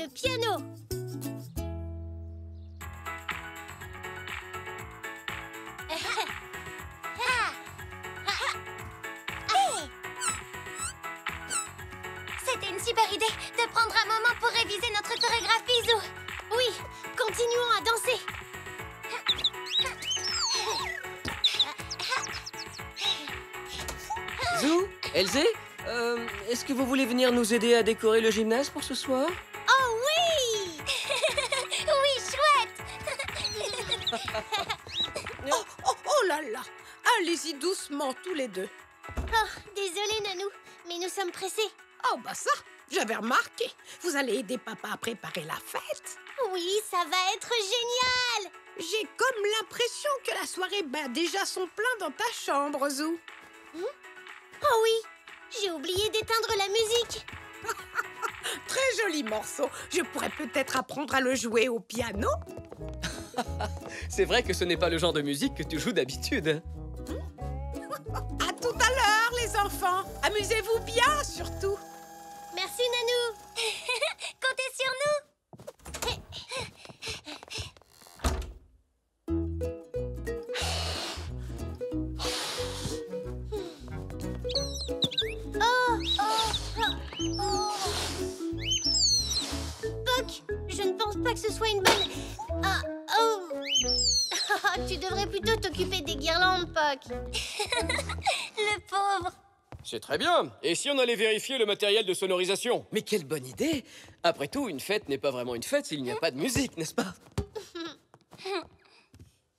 le piano. C'était une super idée de prendre un moment pour réviser notre chorégraphie, Zou. Oui, continuons à danser. Zou, Elzé, est-ce que vous voulez venir nous aider à décorer le gymnase pour ce soir? Oh oui! Oui, chouette! Oh là là! Allez-y doucement, tous les deux. Oh, désolée, Nanou, mais nous sommes pressés. Oh, bah ça, j'avais remarqué. Vous allez aider papa à préparer la fête. Oui, ça va être génial! J'ai comme l'impression que la soirée bat déjà son plein dans ta chambre, Zou. Oh oui, j'ai oublié d'éteindre la musique. Très joli morceau. Je pourrais peut-être apprendre à le jouer au piano. C'est vrai que ce n'est pas le genre de musique que tu joues d'habitude. À tout à l'heure, les enfants. Amusez-vous bien, surtout. Merci, Nanou. Comptez sur nous. Je ne pense pas que ce soit une bonne... Tu devrais plutôt t'occuper des guirlandes, Poc. Le pauvre. C'est très bien. Et si on allait vérifier le matériel de sonorisation? Mais quelle bonne idée. Après tout, une fête n'est pas vraiment une fête s'il n'y a pas de musique, n'est-ce pas?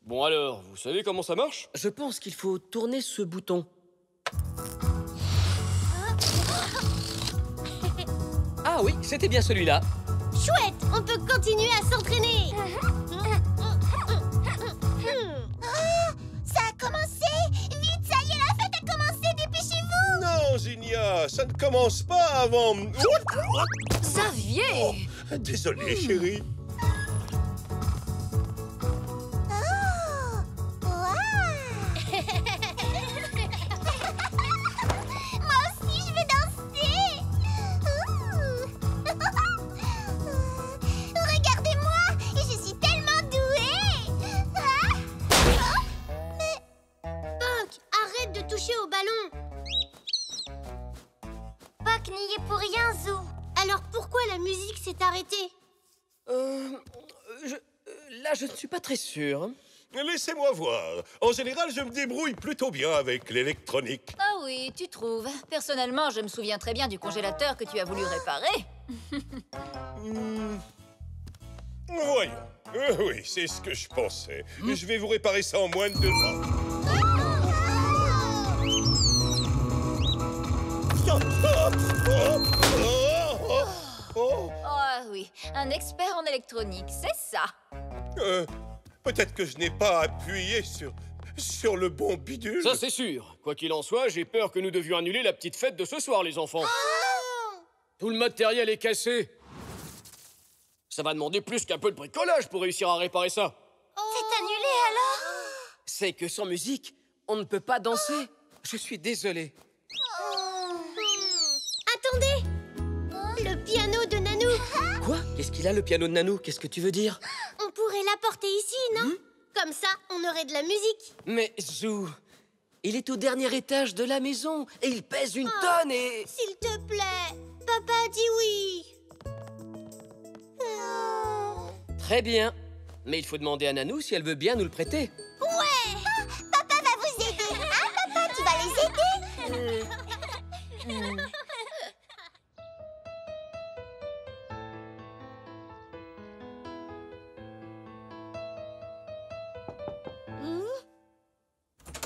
Bon alors, vous savez comment ça marche? Je pense qu'il faut tourner ce bouton. Ah oui, c'était bien celui-là. Chouette, on peut continuer à s'entraîner. Oh, ça a commencé. Vite, ça y est, la fête a commencé, dépêchez-vous. Non, Zinia, ça ne commence pas avant... Xavier, oh, désolé, chérie. Sûr. Laissez-moi voir. En général, je me débrouille plutôt bien avec l'électronique. Ah oui, tu trouves. Personnellement, je me souviens très bien du congélateur que tu as voulu réparer. Voyons. Oui, c'est ce que je pensais. Je vais vous réparer ça en moins de 2 ans. Ah oui, un expert en électronique, c'est ça. Peut-être que je n'ai pas appuyé sur le bon bidule. Ça, c'est sûr. Quoi qu'il en soit, j'ai peur que nous devions annuler la petite fête de ce soir, les enfants. Oh! Tout le matériel est cassé. Ça va demander plus qu'un peu de bricolage pour réussir à réparer ça. Oh! C'est annulé, alors? C'est que sans musique, on ne peut pas danser. Oh! Je suis désolé. Oh! Attendez! Le piano de Nanou. Quoi? Qu'est-ce qu'il a, le piano de Nanou? Qu'est-ce que tu veux dire? On pourrait l'apporter ici, non? Comme ça, on aurait de la musique. Mais Zou, il est au dernier étage de la maison et il pèse une tonne et... S'il te plaît, papa dit oui. Très bien. Mais il faut demander à Nanou si elle veut bien nous le prêter. Ouais! Papa va vous aider. Hein, papa, tu vas les aider.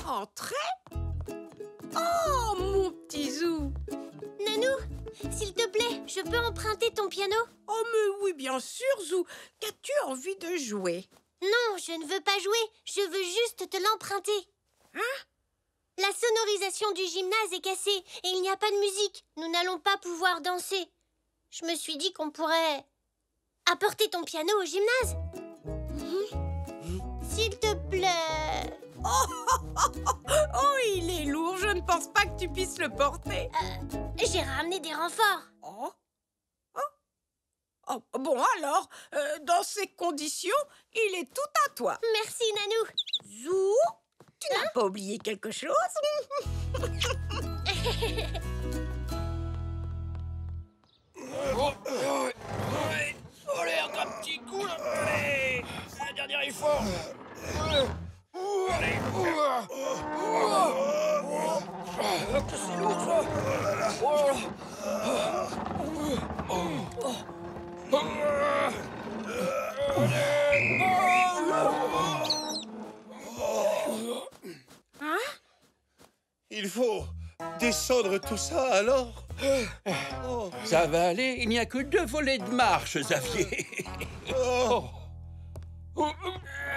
Entrée. Oh, mon petit Zou. Nanou, s'il te plaît, je peux emprunter ton piano? Oh, mais oui, bien sûr, Zou. Qu'as-tu envie de jouer? Non, je ne veux pas jouer. Je veux juste te l'emprunter. Hein? La sonorisation du gymnase est cassée et il n'y a pas de musique. Nous n'allons pas pouvoir danser. Je me suis dit qu'on pourrait apporter ton piano au gymnase. S'il te plaît... Oh, il est lourd, je ne pense pas que tu puisses le porter. J'ai ramené des renforts. Oh, oh, Oh, bon alors, dans ces conditions, il est tout à toi. Merci, Nanou. Zou, tu n'as pas oublié quelque chose? Allez, encore un petit coup là. Allez, c'est la dernière effort. Allez. C'est lourd ça. Hein? Il faut descendre tout ça alors? Oh. Ça va aller, il n'y a que 2 volets de marche, Xavier. Oh.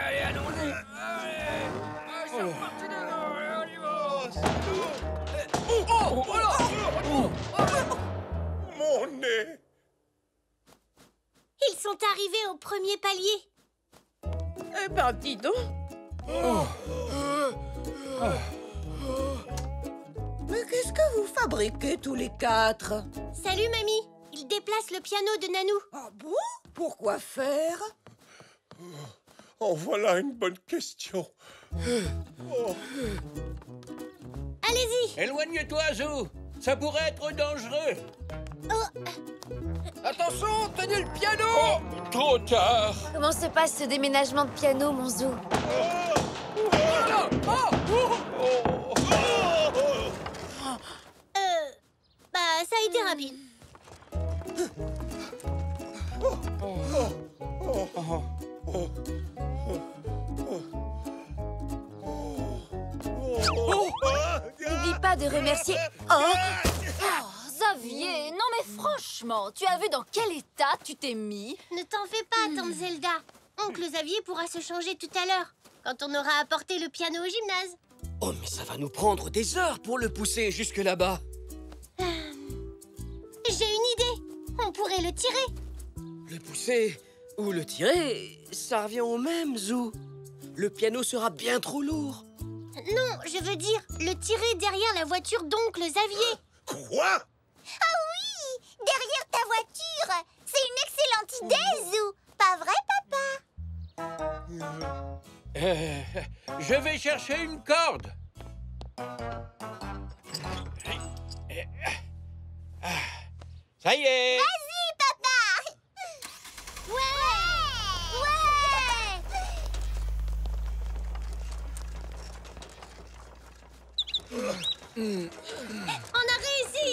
Allez, allons-y. Mon nez. Ils sont arrivés au premier palier. Eh ben, dis donc. Oh. Mais qu'est-ce que vous fabriquez tous les 4? Salut, mamie. Il déplace le piano de Nanou. Ah bon? Pourquoi faire? En voilà une bonne question. Oh. Allez-y. Éloigne-toi, Zou. Ça pourrait être dangereux. Oh. Attention, tenez le piano. Oh, trop tard. Comment se passe ce déménagement de piano, mon Zou? Ça a été rapide. N'oublie pas de remercier... Xavier, non mais franchement, tu as vu dans quel état tu t'es mis? Ne t'en fais pas, tante Zelda. Oncle Xavier pourra se changer tout à l'heure, quand on aura apporté le piano au gymnase. Oh, mais ça va nous prendre des heures pour le pousser jusque là-bas. J'ai une idée. On pourrait le tirer. Le pousser ou le tirer, ça revient au même, Zou. Le piano sera bien trop lourd. Non, je veux dire le tirer derrière la voiture d'oncle Xavier. Quoi? Ah oui, derrière ta voiture. C'est une excellente idée, Zou. Pas vrai, papa? Je vais chercher une corde. Ça y est! Vas-y, papa! Ouais! On a réussi!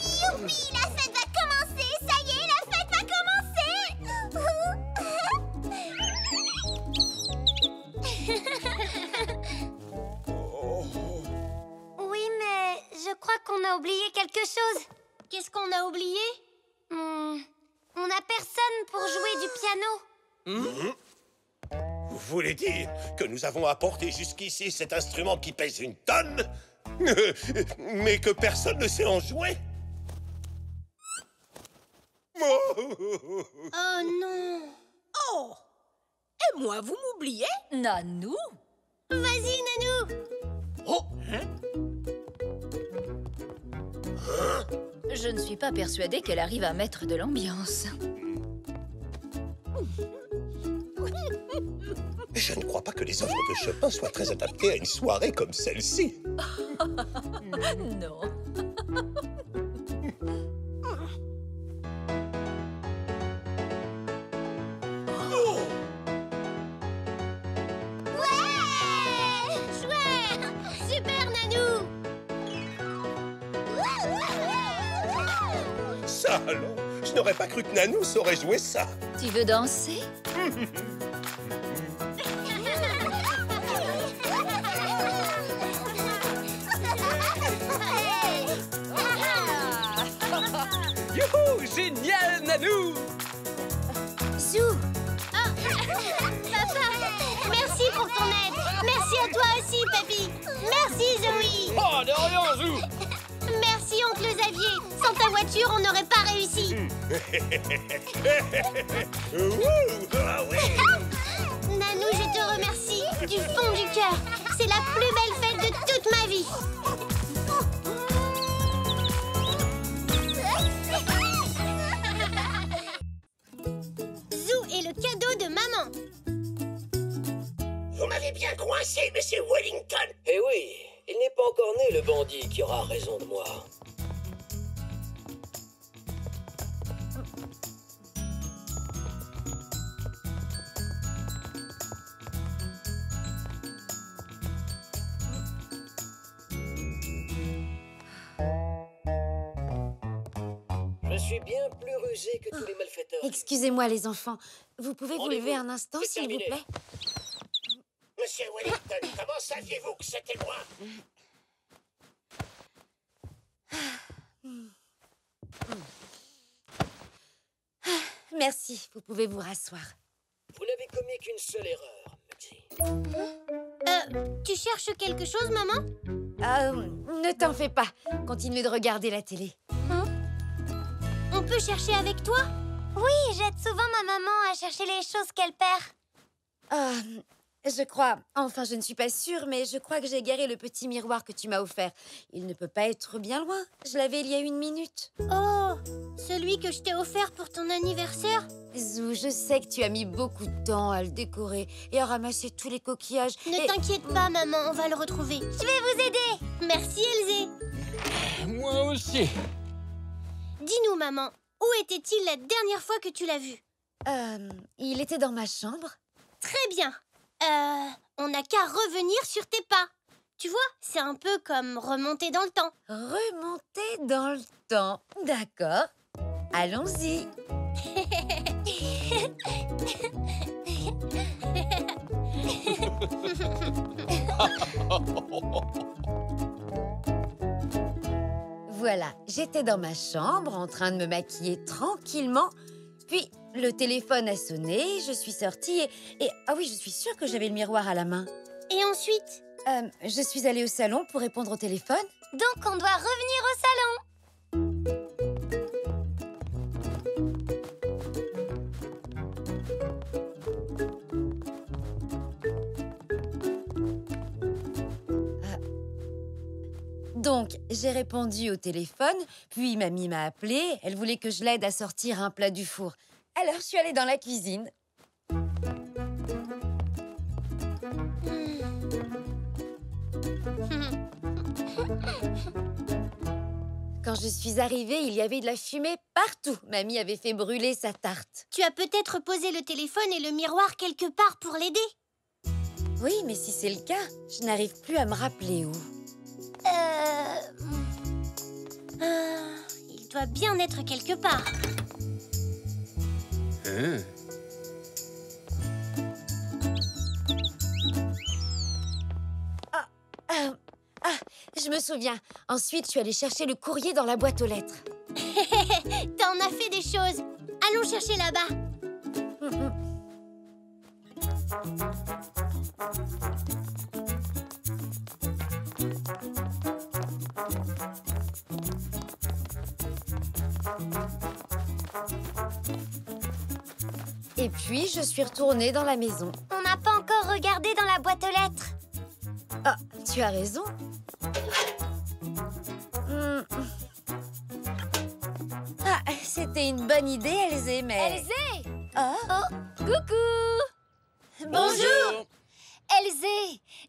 Youpi! La fête va commencer! Ça y est, la fête va commencer! Oui, mais je crois qu'on a oublié quelque chose. Qu'est-ce qu'on a oublié? On n'a personne pour jouer du piano. Vous voulez dire que nous avons apporté jusqu'ici cet instrument qui pèse une tonne, mais que personne ne sait en jouer? Oh non! Oh! Et moi, vous m'oubliez? Nanou? Vas-y, Nanou! Oh! Hein? Je ne suis pas persuadée qu'elle arrive à mettre de l'ambiance. Je ne crois pas que les œuvres de Chopin soient très adaptées à une soirée comme celle-ci. Non. Alors, je n'aurais pas cru que Nanou saurait jouer ça. Tu veux danser? Youhou! Génial, Nanou! Zou! Ah. Papa, merci pour ton aide. Merci à toi aussi, papy. Merci, Zoé. Oh, de rien, Zou. Merci, oncle Xavier. Sans ta voiture, on n'aurait pas réussi. Nanou, je te remercie du fond du cœur. C'est la plus belle fête de toute ma vie. est bien coincé, monsieur Wellington. Eh oui, il n'est pas encore né le bandit qui aura raison de moi. Je suis bien plus rusé que tous les malfaiteurs. Excusez-moi les enfants, vous pouvez vous lever un instant s'il vous plaît? Monsieur Wellington, comment saviez-vous que c'était moi? Merci, vous pouvez vous rasseoir. Vous n'avez commis qu'une seule erreur, Mugsy. Tu cherches quelque chose, maman? Ne t'en fais pas, continue de regarder la télé. On peut chercher avec toi? Oui, j'aide souvent ma maman à chercher les choses qu'elle perd. Je crois, enfin je ne suis pas sûre, mais je crois que j'ai garé le petit miroir que tu m'as offert. Il ne peut pas être bien loin, je l'avais il y a 1 minute. Oh, celui que je t'ai offert pour ton anniversaire? Zou, je sais que tu as mis beaucoup de temps à le décorer et à ramasser tous les coquillages. Ne t'inquiète pas maman, on va le retrouver. Je vais vous aider. Merci Elzé. Moi aussi. Dis-nous, maman, où était-il la dernière fois que tu l'as vu? Il était dans ma chambre. Très bien. On n'a qu'à revenir sur tes pas. Tu vois, c'est un peu comme remonter dans le temps. Remonter dans le temps. D'accord. Allons-y. Voilà, j'étais dans ma chambre en train de me maquiller tranquillement. Puis, le téléphone a sonné, je suis sortie et ah oui, je suis sûre que j'avais le miroir à la main. Et ensuite? Je suis allée au salon pour répondre au téléphone. Donc, on doit revenir au salon. Donc, j'ai répondu au téléphone, puis mamie m'a appelée. Elle voulait que je l'aide à sortir un plat du four. Alors, je suis allée dans la cuisine. Quand je suis arrivée, il y avait de la fumée partout. Mamie avait fait brûler sa tarte. Tu as peut-être posé le téléphone et le miroir quelque part pour l'aider? Oui, mais si c'est le cas, je n'arrive plus à me rappeler où. Il doit bien être quelque part. Je me souviens. Ensuite, je suis allée chercher le courrier dans la boîte aux lettres. T'en as fait des choses. Allons chercher là-bas. Et puis, je suis retournée dans la maison. On n'a pas encore regardé dans la boîte aux lettres. Ah, tu as raison. Ah, c'était une bonne idée, Elzé, mais... Elzé! Oh, coucou! Bonjour! Elzé,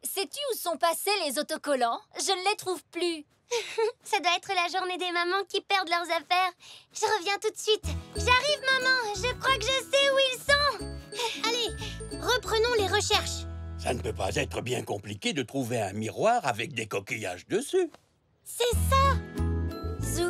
sais-tu où sont passés les autocollants? Je ne les trouve plus. Ça doit être la journée des mamans qui perdent leurs affaires. Je reviens tout de suite. J'arrive, maman. Je crois que je sais où ils sont. Allez, reprenons les recherches. Ça ne peut pas être bien compliqué de trouver un miroir avec des coquillages dessus. C'est ça, Zou.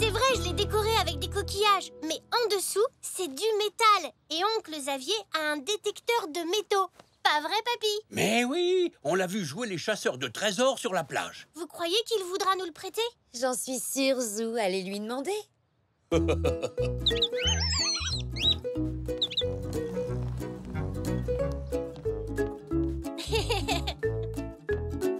C'est vrai, je l'ai décoré avec des coquillages. Mais en dessous, c'est du métal. Et oncle Xavier a un détecteur de métaux. Pas vrai, papy? Mais oui, on l'a vu jouer les chasseurs de trésors sur la plage. Vous croyez qu'il voudra nous le prêter? J'en suis sûre, Zou. Allez lui demander.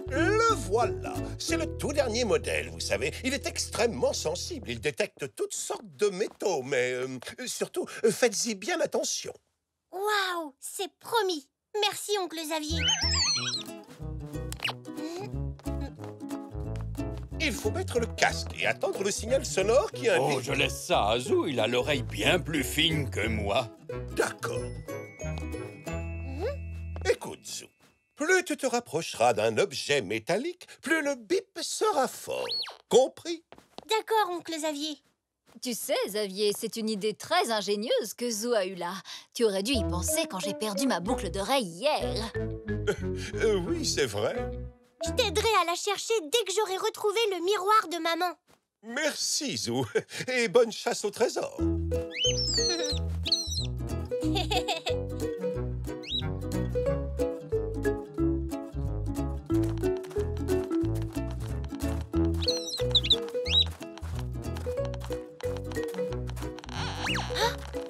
Le voilà. C'est le tout dernier modèle, vous savez. Il est extrêmement sensible. Il détecte toutes sortes de métaux. Mais surtout, faites-y bien attention. Waouh, c'est promis. Merci, oncle Xavier. Il faut mettre le casque et attendre le signal sonore qui indique... Oh, je laisse ça à Zou, il a l'oreille bien plus fine que moi. D'accord. Écoute, Zou, Plus tu te rapprocheras d'un objet métallique, plus le bip sera fort. Compris? D'accord, oncle Xavier. Tu sais, Xavier, c'est une idée très ingénieuse que Zou a eue là. Tu aurais dû y penser quand j'ai perdu ma boucle d'oreille hier. Oui, c'est vrai. Je t'aiderai à la chercher dès que j'aurai retrouvé le miroir de maman. Merci, Zou. Et bonne chasse au trésor.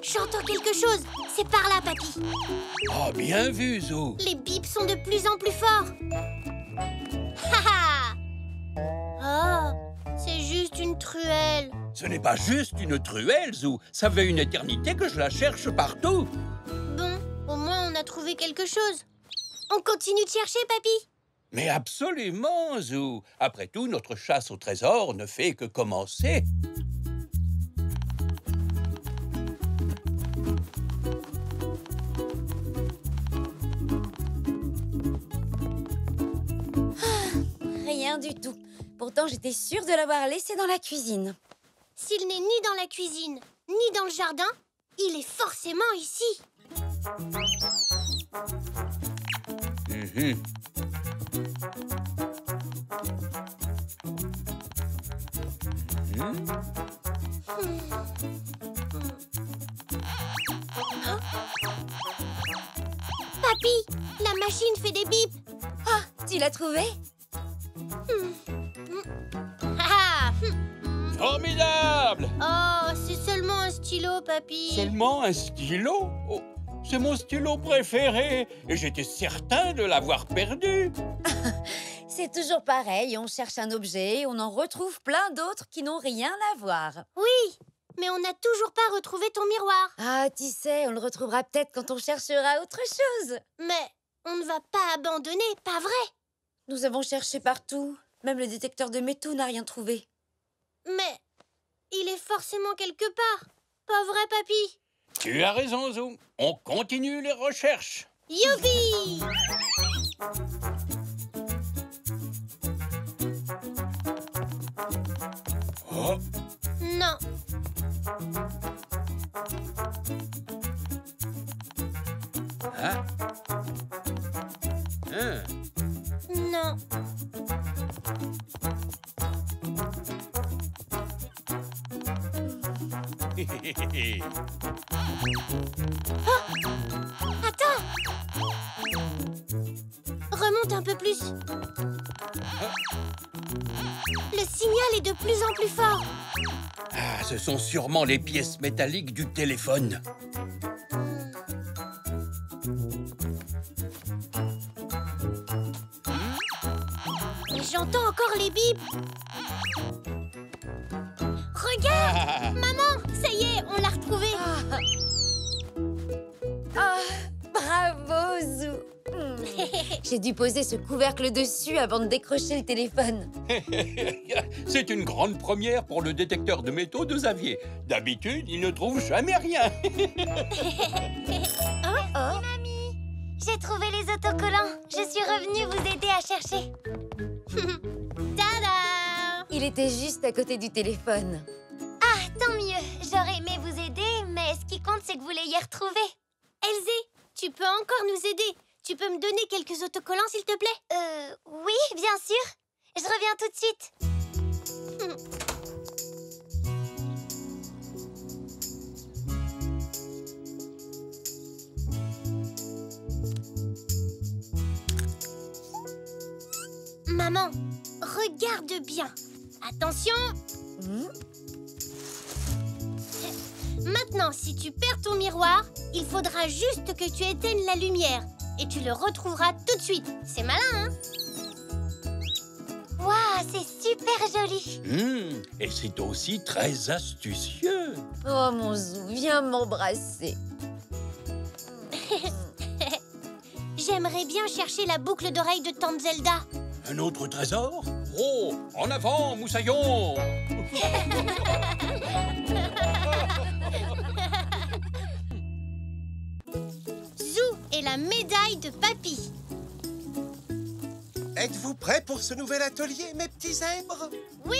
J'entends quelque chose. C'est par là, papy. Oh, bien vu, Zou. Les bips sont de plus en plus forts. Ha oh, c'est juste une truelle. Ce n'est pas juste une truelle, Zou. Ça fait une éternité que je la cherche partout. Bon, au moins on a trouvé quelque chose. On continue de chercher, papy. Mais absolument, Zou. Après tout, notre chasse au trésor ne fait que commencer. Du tout. Pourtant, j'étais sûre de l'avoir laissé dans la cuisine. S'il n'est ni dans la cuisine, ni dans le jardin, il est forcément ici. Papy, la machine fait des bips. Oh, tu l'as trouvée? Formidable! Oh, c'est seulement un stylo, papy. Seulement un stylo? Oh, c'est mon stylo préféré et j'étais certain de l'avoir perdu. C'est toujours pareil, on cherche un objet, on en retrouve plein d'autres qui n'ont rien à voir. Oui, mais on n'a toujours pas retrouvé ton miroir. Ah, tu sais, on le retrouvera peut-être quand on cherchera autre chose. Mais on ne va pas abandonner, pas vrai? Nous avons cherché partout. Même le détecteur de métaux n'a rien trouvé. Mais il est forcément quelque part. Pas vrai, papy? Tu as raison, Zou. On continue les recherches. Youpi! Oh. Non. Hein? Hein? Non. Oh! Attends! Remonte un peu plus. Le signal est de plus en plus fort. Ah, ce sont sûrement les pièces métalliques du téléphone. J'entends encore les bips. Regarde, ah. Maman, ça y est, on l'a retrouvée. Ah. Oh, bravo, Zou. J'ai dû poser ce couvercle dessus avant de décrocher le téléphone. C'est une grande première pour le détecteur de métaux de Xavier. D'habitude, il ne trouve jamais rien. Oh, oh. Mamie, j'ai trouvé les autocollants. Je suis revenue vous aider à chercher. Tada! Il était juste à côté du téléphone. Ah, tant mieux. J'aurais aimé vous aider, mais ce qui compte, c'est que vous l'ayez retrouvé. Elzé, tu peux encore nous aider. Tu peux me donner quelques autocollants, s'il te plaît? Oui, bien sûr. Je reviens tout de suite. Maman, regarde bien. Attention. Maintenant, si tu perds ton miroir, il faudra juste que tu éteignes la lumière. Et tu le retrouveras tout de suite. C'est malin, hein? Waouh, c'est super joli. Et c'est aussi très astucieux. Oh, mon Zou, viens m'embrasser. J'aimerais bien chercher la boucle d'oreille de Tante Zelda. Un autre trésor? Oh, en avant, moussaillon! Zou et la médaille de papy. Êtes-vous prêts pour ce nouvel atelier, mes petits zèbres? Oui.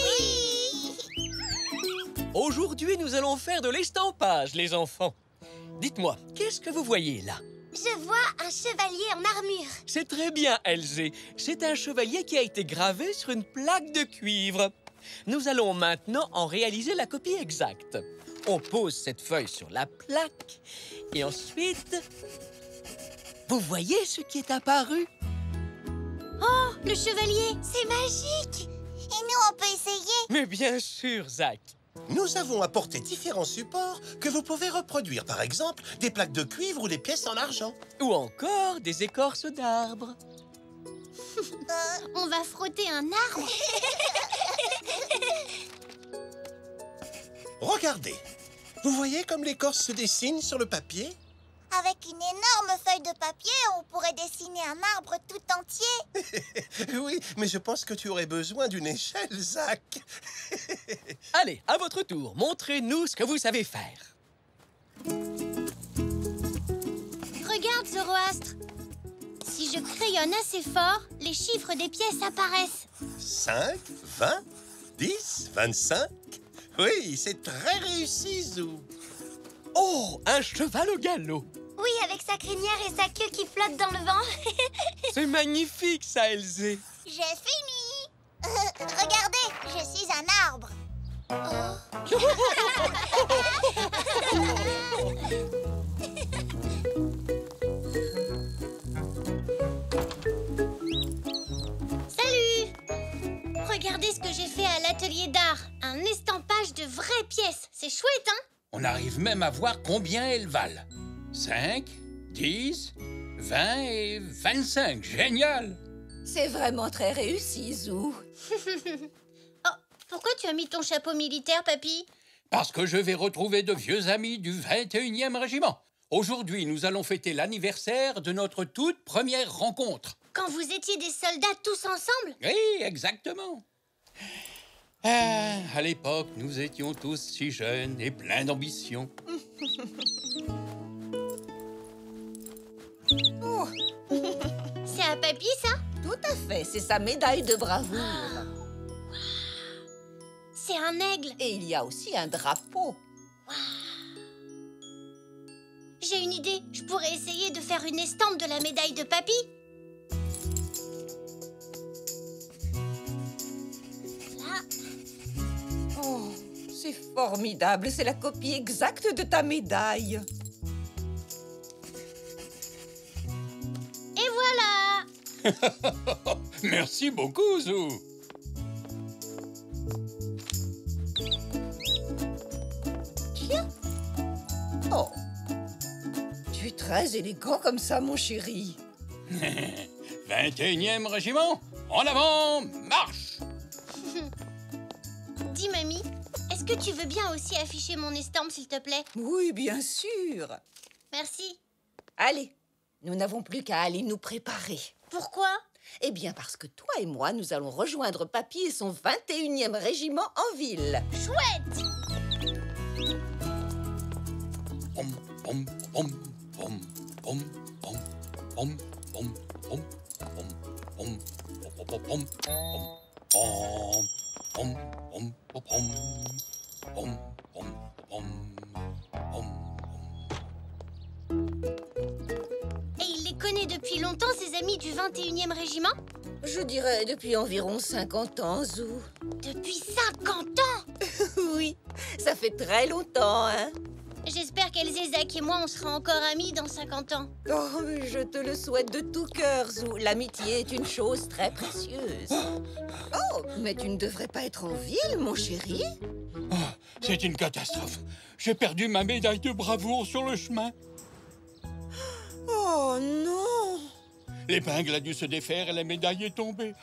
Aujourd'hui, nous allons faire de l'estampage, les enfants. Dites-moi, qu'est-ce que vous voyez là? Je vois un chevalier en armure. C'est très bien, Elzé. C'est un chevalier qui a été gravé sur une plaque de cuivre. Nous allons maintenant en réaliser la copie exacte. On pose cette feuille sur la plaque et ensuite... Vous voyez ce qui est apparu? Oh, le chevalier, c'est magique! Et nous, on peut essayer? Mais bien sûr, Zach! Nous avons apporté différents supports que vous pouvez reproduire. Par exemple, des plaques de cuivre ou des pièces en argent. Ou encore des écorces d'arbres. On va frotter un arbre. Regardez. Vous voyez comme l'écorce se dessine sur le papier? Avec une énorme feuille de papier, on pourrait dessiner un arbre tout entier. Oui, mais je pense que tu aurais besoin d'une échelle, Zach. Allez, à votre tour, montrez-nous ce que vous savez faire. Regarde, Zoroastre. Si je crayonne assez fort, les chiffres des pièces apparaissent. 5, 20, 10, 25. Oui, c'est très réussi, Zou. Oh, un cheval au galop. Oui, avec sa crinière et sa queue qui flotte dans le vent. C'est magnifique, ça, Elzé. J'ai fini. Regardez, je suis un arbre. Oh. Salut. Regardez ce que j'ai fait à l'atelier d'art. Un estampage de vraies pièces. C'est chouette, hein? On arrive même à voir combien elles valent. 5, 10, 20 et 25. Génial! C'est vraiment très réussi, Zou. Oh, pourquoi tu as mis ton chapeau militaire, papy? Parce que je vais retrouver de vieux amis du 21e régiment. Aujourd'hui, nous allons fêter l'anniversaire de notre toute première rencontre. Quand vous étiez des soldats tous ensemble? Oui, exactement. À l'époque, nous étions tous si jeunes et pleins d'ambition. Oh. C'est à papy, ça? Tout à fait, c'est sa médaille de bravoure. Oh. Wow. C'est un aigle. Et il y a aussi un drapeau. Wow. J'ai une idée, je pourrais essayer de faire une estampe de la médaille de papy. Là. Oh, c'est formidable, c'est la copie exacte de ta médaille. Merci beaucoup, Zou. Tiens. Oh. Tu es très élégant comme ça, mon chéri. 21e régiment, en avant, marche. Dis, mamie, est-ce que tu veux bien aussi afficher mon estampe, s'il te plaît? Oui, bien sûr. Merci. Allez, nous n'avons plus qu'à aller nous préparer. Pourquoi? Eh bien, parce que toi et moi, nous allons rejoindre papy et son 21e régiment en ville. Chouette! Depuis longtemps, ses amis du 21e régiment? Je dirais depuis environ 50 ans, Zou. Depuis 50 ans? Oui, ça fait très longtemps, hein? J'espère qu'Elzé, Zach et moi, on sera encore amis dans 50 ans. Oh, je te le souhaite de tout cœur, Zou. L'amitié est une chose très précieuse. Oh, mais tu ne devrais pas être en ville, mon chéri. Oh, c'est une catastrophe. J'ai perdu ma médaille de bravoure sur le chemin. Oh non! L'épingle a dû se défaire et la médaille est tombée.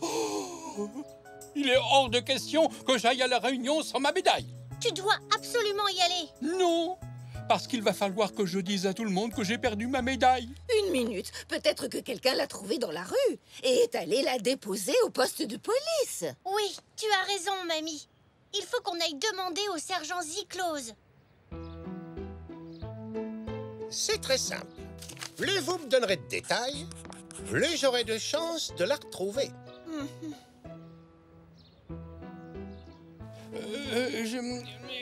Oh, il est hors de question que j'aille à la réunion sans ma médaille. Tu dois absolument y aller. Non, parce qu'il va falloir que je dise à tout le monde que j'ai perdu ma médaille. Une minute, peut-être que quelqu'un l'a trouvée dans la rue et est allé la déposer au poste de police. Oui, tu as raison, mamie. Il faut qu'on aille demander au sergent Zyclos. C'est très simple. Plus vous me donnerez de détails, plus j'aurai de chances de la retrouver.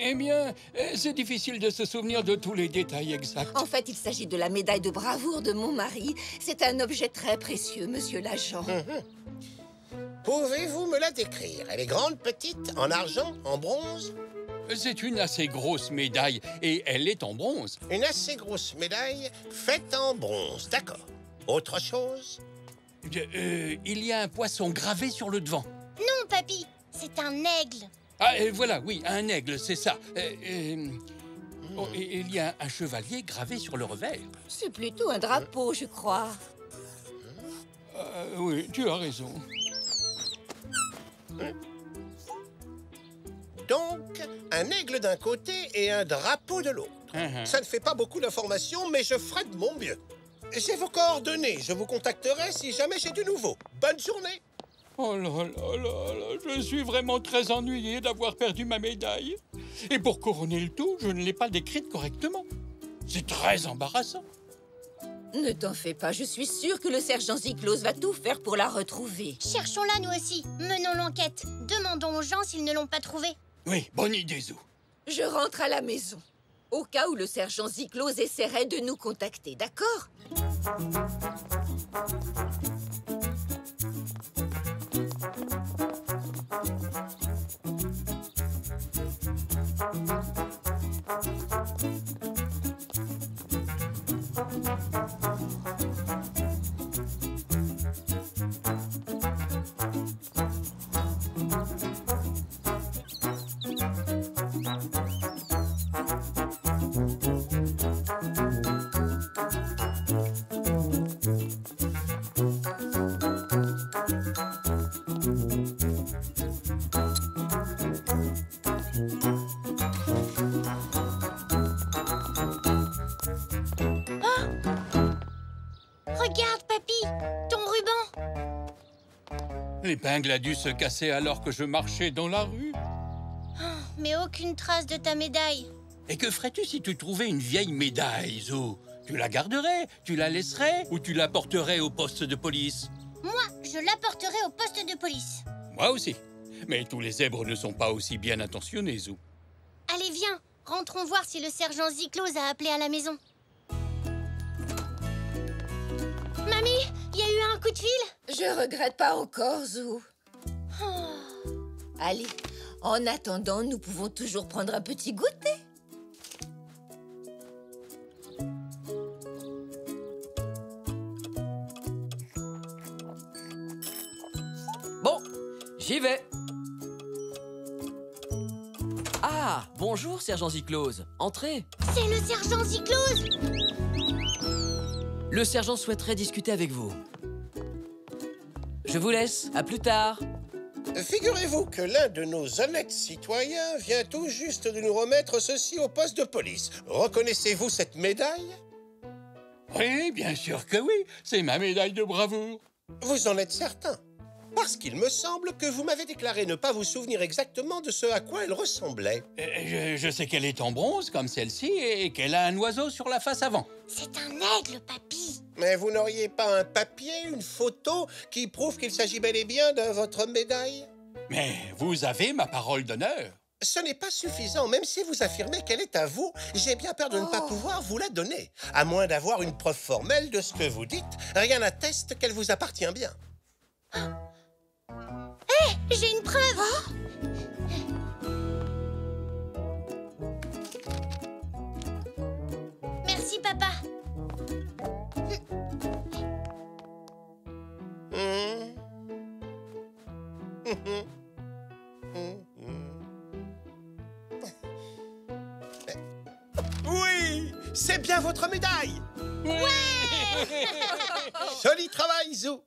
Eh bien, c'est difficile de se souvenir de tous les détails exacts. En fait, il s'agit de la médaille de bravoure de mon mari. C'est un objet très précieux, monsieur l'agent. Pouvez-vous me la décrire? Elle est grande, petite, en argent, en bronze? C'est une assez grosse médaille et elle est en bronze. Une assez grosse médaille faite en bronze, d'accord. Autre chose? Il y a un poisson gravé sur le devant. Non, papy, c'est un aigle. Ah, voilà, oui, un aigle, c'est ça. Oh, il y a un chevalier gravé sur le revers. C'est plutôt un drapeau, je crois. Oui, tu as raison. Donc, un aigle d'un côté et un drapeau de l'autre. Ça ne fait pas beaucoup d'informations, mais je ferai de mon mieux. J'ai vos coordonnées. Je vous contacterai si jamais j'ai du nouveau. Bonne journée. Oh là là là là, je suis vraiment très ennuyé d'avoir perdu ma médaille. Et pour couronner le tout, je ne l'ai pas décrite correctement. C'est très embarrassant. Ne t'en fais pas, je suis sûre que le sergent Zyclos va tout faire pour la retrouver. Cherchons-la nous aussi. Menons l'enquête. Demandons aux gens s'ils ne l'ont pas trouvée. Oui, bonne idée, Zou. Je rentre à la maison, au cas où le sergent Zyclos essaierait de nous contacter, d'accord? L'épingle a dû se casser alors que je marchais dans la rue. Oh, mais aucune trace de ta médaille. Et que ferais-tu si tu trouvais une vieille médaille, Zou? Tu la garderais, tu la laisserais ou tu la porterais au poste de police? Moi, je la porterais au poste de police. Moi aussi. Mais tous les zèbres ne sont pas aussi bien intentionnés, Zou. Allez, viens. Rentrons voir si le sergent Zyclos a appelé à la maison. Mamie, il y a eu un coup de fil? Je regrette pas encore, Zou. Allez, en attendant, nous pouvons toujours prendre un petit goûter. Bon, j'y vais. Ah, bonjour, sergent Zyclos. Entrez. C'est le sergent Zyclos. Le sergent souhaiterait discuter avec vous. Je vous laisse, à plus tard. Figurez-vous que l'un de nos honnêtes citoyens vient tout juste de nous remettre ceci au poste de police. Reconnaissez-vous cette médaille? Oui, bien sûr que oui, c'est ma médaille de bravoure. Vous en êtes certain? Parce qu'il me semble que vous m'avez déclaré ne pas vous souvenir exactement de ce à quoi elle ressemblait. Je sais qu'elle est en bronze, comme celle-ci, et qu'elle a un oiseau sur la face avant. C'est un aigle, papy. Mais vous n'auriez pas un papier, une photo, qui prouve qu'il s'agit bel et bien de votre médaille? Mais vous avez ma parole d'honneur. Ce n'est pas suffisant, même si vous affirmez qu'elle est à vous, j'ai bien peur de ne pas pouvoir vous la donner. À moins d'avoir une preuve formelle de ce que vous dites, rien n'atteste qu'elle vous appartient bien. J'ai une preuve. Merci, papa. Oui, c'est bien votre médaille. Ouais. Joli travail, Zou.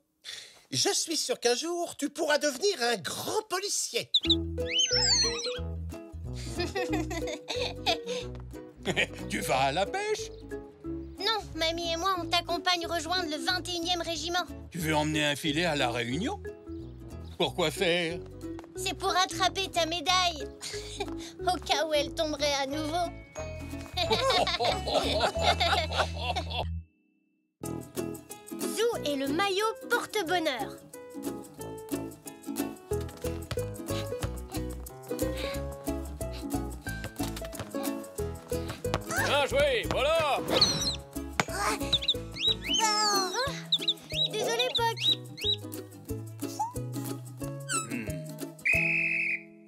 Je suis sûr qu'un jour, tu pourras devenir un grand policier. Tu vas à la pêche? Non, mamie et moi, on t'accompagne rejoindre le 21e régiment. Tu veux emmener un filet à la Réunion? Pourquoi faire? C'est pour attraper ta médaille. Au cas où elle tomberait à nouveau. et le maillot porte-bonheur. Bien joué, voilà. Désolé, Poc.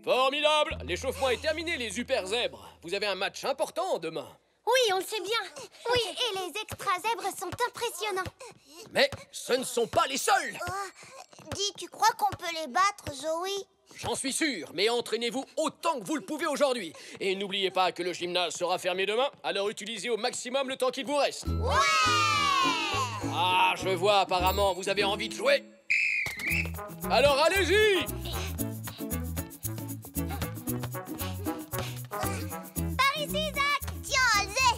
Formidable. L'échauffement est terminé, les super zèbres. Vous avez un match important demain. Oui, on le sait bien. Oui, et les extra-zèbres sont impressionnants. Mais ce ne sont pas les seuls. Dis, tu crois qu'on peut les battre, Zoé? J'en suis sûr, mais entraînez-vous autant que vous le pouvez aujourd'hui. Et n'oubliez pas que le gymnase sera fermé demain, alors utilisez au maximum le temps qu'il vous reste. Ouais! Ah, je vois, apparemment, vous avez envie de jouer. Alors allez-y! Par ici, Zach! Tiens, Elzé!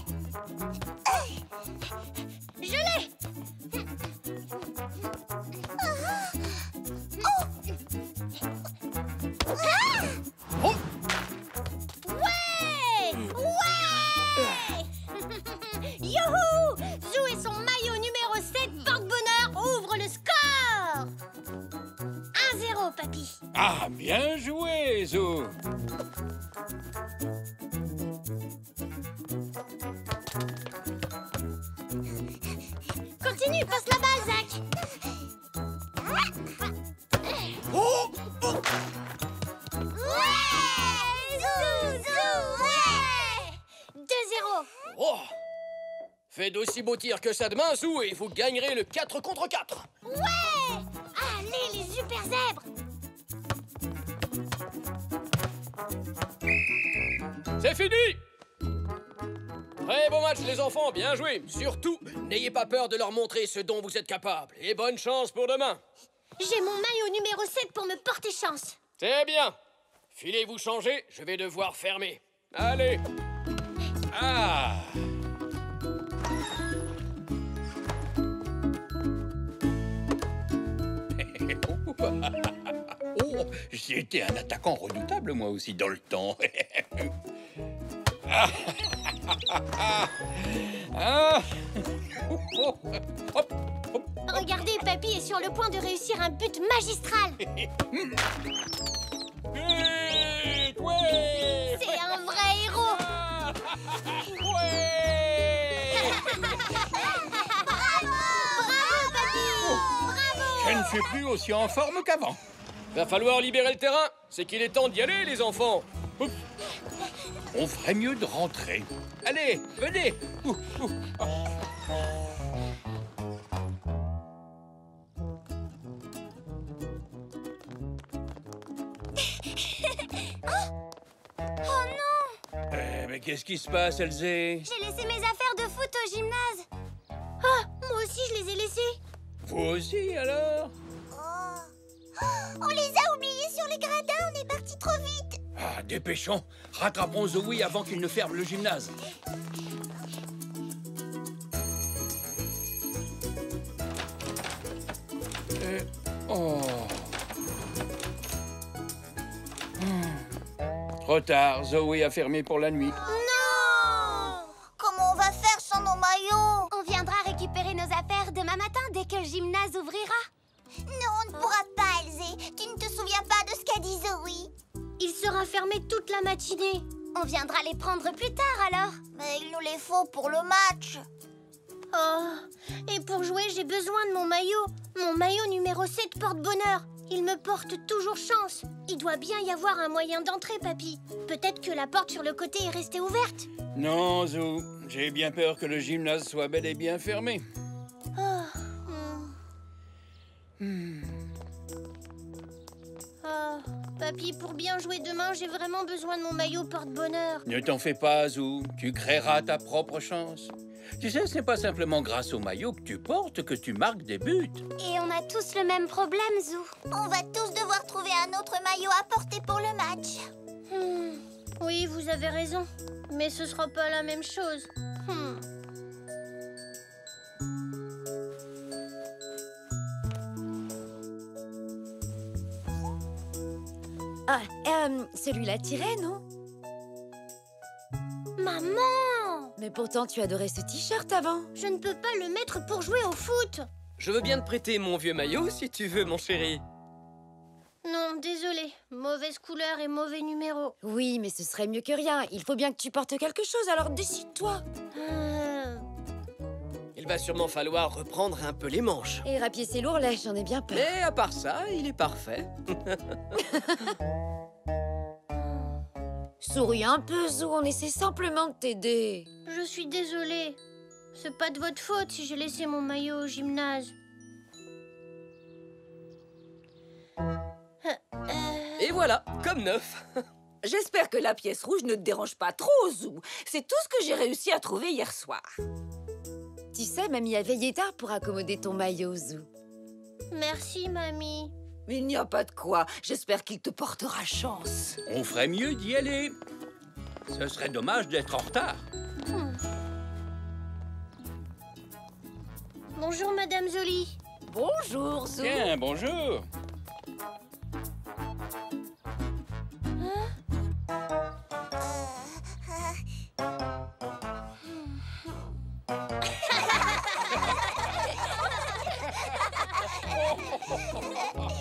Je l'ai! Oh! Ouais! Ouais! Youhou! Zou et son maillot numéro 7 porte-bonheur ouvrent le score! 1-0, papy. Ah, bien joué, Zou! Continue, passe la balle, Zach! Oh! Oh! Ouais! Zou, Zou, ouais! 2-0. Oh! Faites d'aussi beaux tirs que ça demain, Zou, et vous gagnerez le 4 contre 4. Ouais! Allez, les super zèbres! C'est fini! Très bon match, les enfants, bien joué. Surtout, n'ayez pas peur de leur montrer ce dont vous êtes capables. Et bonne chance pour demain. J'ai mon maillot numéro 7 pour me porter chance. C'est bien. Filez-vous changer, je vais devoir fermer. Allez. Ah. Oh, j'ai été un attaquant redoutable, moi aussi, dans le temps. Regardez, papy est sur le point de réussir un but magistral. Ouais! C'est un vrai héros. Ouais! Bravo! Bravo, papy! Bravo! Je ne suis plus aussi en forme qu'avant. Va falloir libérer le terrain. C'est qu'il est temps d'y aller, les enfants. Oups. On ferait mieux de rentrer. Allez, venez. Mais qu'est-ce qui se passe, Elzé? J'ai laissé mes affaires de foot au gymnase. Ah, moi aussi, je les ai laissées. Vous aussi, alors? On les a oubliées sur les gradins, on est parti trop vite. Ah, dépêchons. Rattrapons Zoé avant qu'il ne ferme le gymnase. Trop tard, Zoé a fermé pour la nuit. Non! Comment on va faire sans nos maillots? On viendra récupérer nos affaires demain matin dès que le gymnase ouvrira. Non, on ne pourra pas, Elzé. Tu ne te souviens pas de ce qu'a dit Zoé? Il sera fermé toute la matinée. On viendra les prendre plus tard, alors. Mais il nous les faut pour le match. Oh, et pour jouer, j'ai besoin de mon maillot. Mon maillot numéro 7 porte-bonheur. Il me porte toujours chance. Il doit bien y avoir un moyen d'entrer, papy. Peut-être que la porte sur le côté est restée ouverte. Non, Zou. J'ai bien peur que le gymnase soit bel et bien fermé. Papy, pour bien jouer demain, j'ai vraiment besoin de mon maillot porte-bonheur. Ne t'en fais pas, Zou. Tu créeras ta propre chance. Tu sais, c'est pas simplement grâce au maillot que tu portes que tu marques des buts. Et on a tous le même problème, Zou. On va tous devoir trouver un autre maillot à porter pour le match. Oui, vous avez raison. Mais ce sera pas la même chose. Celui-là tirait, non? Maman! Mais pourtant, tu adorais ce t-shirt avant. Je ne peux pas le mettre pour jouer au foot. Je veux bien te prêter mon vieux maillot si tu veux, mon chéri. Non, désolé. Mauvaise couleur et mauvais numéro. Oui, mais ce serait mieux que rien. Il faut bien que tu portes quelque chose, alors décide-toi. Il va sûrement falloir reprendre un peu les manches. Et rapier ses lourlets, j'en ai bien peur. Mais à part ça, il est parfait. Souris un peu, Zou, on essaie simplement de t'aider. Je suis désolée. C'est pas de votre faute si j'ai laissé mon maillot au gymnase. Et voilà, comme neuf. J'espère que la pièce rouge ne te dérange pas trop, Zou. C'est tout ce que j'ai réussi à trouver hier soir. Tu sais, Mamie a veillé tard pour accommoder ton maillot, Zou. Merci, Mamie. Il n'y a pas de quoi. J'espère qu'il te portera chance. On ferait mieux d'y aller. Ce serait dommage d'être en retard. Bonjour, Madame Jolie. Bonjour, Zou. Bien, bonjour.